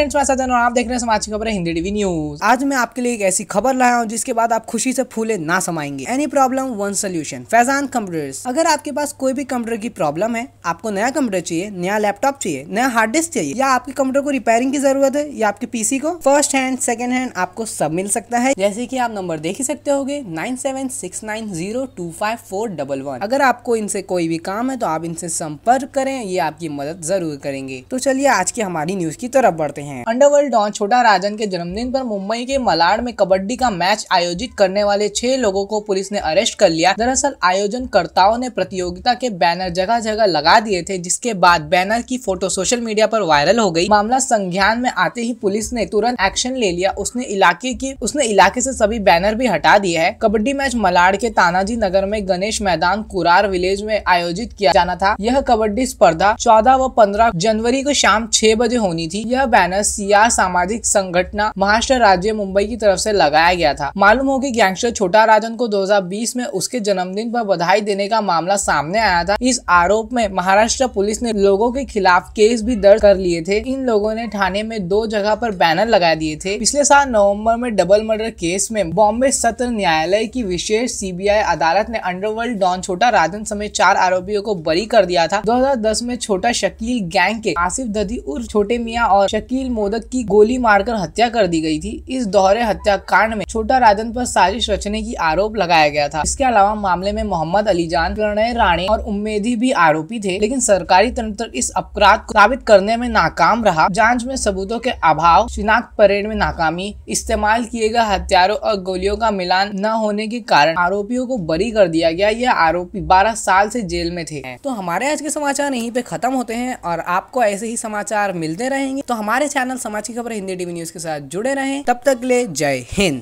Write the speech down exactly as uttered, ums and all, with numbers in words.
Friends मैं सजन और आप देख रहे हैं समाज की खबर हिंदी टीवी न्यूज। आज मैं आपके लिए एक ऐसी खबर लाया हूं जिसके बाद आप खुशी से फूले ना समाएंगे। Any problem one solution Faizan computers. अगर आपके पास कोई भी कंप्यूटर की प्रॉब्लम है, आपको नया कंप्यूटर चाहिए, नया लैपटॉप चाहिए, नया हार्ड डिस्क चाहिए या आपके कंप्यूटर को रिपेयरिंग की जरूरत है या आपके पीसी को फर्स्ट हैंड सेकेंड हैंड, आपको सब मिल सकता है। जैसे की आप नंबर देख ही सकते होगे nine seven six nine zero two five four double one. अगर आपको इनसे कोई भी काम है तो आप इनसे संपर्क करें, ये आपकी मदद जरूर करेंगे। तो चलिए आज की हमारी न्यूज की तरफ बढ़ते हैं। अंडरवर्ल्ड डॉन छोटा राजन के जन्मदिन पर मुंबई के मलाड में कबड्डी का मैच आयोजित करने वाले छह लोगों को पुलिस ने अरेस्ट कर लिया। दरअसल आयोजनकर्ताओं ने प्रतियोगिता के बैनर जगह जगह लगा दिए थे, जिसके बाद बैनर की फोटो सोशल मीडिया पर वायरल हो गई। मामला संज्ञान में आते ही पुलिस ने तुरंत एक्शन ले लिया। उसने इलाके की उसने इलाके से सभी बैनर भी हटा दिए है। कबड्डी मैच मलाड के तानाजी नगर में गणेश मैदान कुरार विलेज में आयोजित किया जाना था। यह कबड्डी स्पर्धा चौदह व पंद्रह जनवरी को शाम छह बजे होनी थी। यह बैनर सिया सामाजिक संगठना महाराष्ट्र राज्य मुंबई की तरफ से लगाया गया था। मालूम हो कि गैंगस्टर छोटा राजन को दो हज़ार बीस में उसके जन्मदिन पर बधाई देने का मामला सामने आया था। इस आरोप में महाराष्ट्र पुलिस ने लोगों के खिलाफ केस भी दर्ज कर लिए थे। इन लोगों ने थाने में दो जगह पर बैनर लगा दिए थे। पिछले साल नवम्बर में डबल मर्डर केस में बॉम्बे सत्र न्यायालय की विशेष सीबीआई अदालत ने अंडरवर्ल्ड डॉन छोटा राजन समेत चार आरोपियों को बरी कर दिया था। दो हज़ार दस में छोटा शकील गैंग के आसिफ दधी उर्फ छोटे मियाँ और कील मोदक की गोली मारकर हत्या कर दी गई थी। इस दोहरे हत्याकांड में छोटा राजन पर साजिश रचने की आरोप लगाया गया था। इसके अलावा मामले में मोहम्मद अलीजान राणा और उम्मेदी भी आरोपी थे, लेकिन सरकारी तंत्र इस अपराध को साबित करने में नाकाम रहा। जांच में सबूतों के अभाव, शिनाख्त परेड में नाकामी, इस्तेमाल किए गए हथियारों और गोलियों का मिलान न होने के कारण आरोपियों को बरी कर दिया गया। यह आरोपी बारह साल से जेल में थे। तो हमारे आज के समाचार यहीं पे खत्म होते हैं और आपको ऐसे ही समाचार मिलते रहेंगे। तो हमारे चैनल समाज की खबर हिंदी टीवी न्यूज के साथ जुड़े रहें। तब तक ले जय हिंद।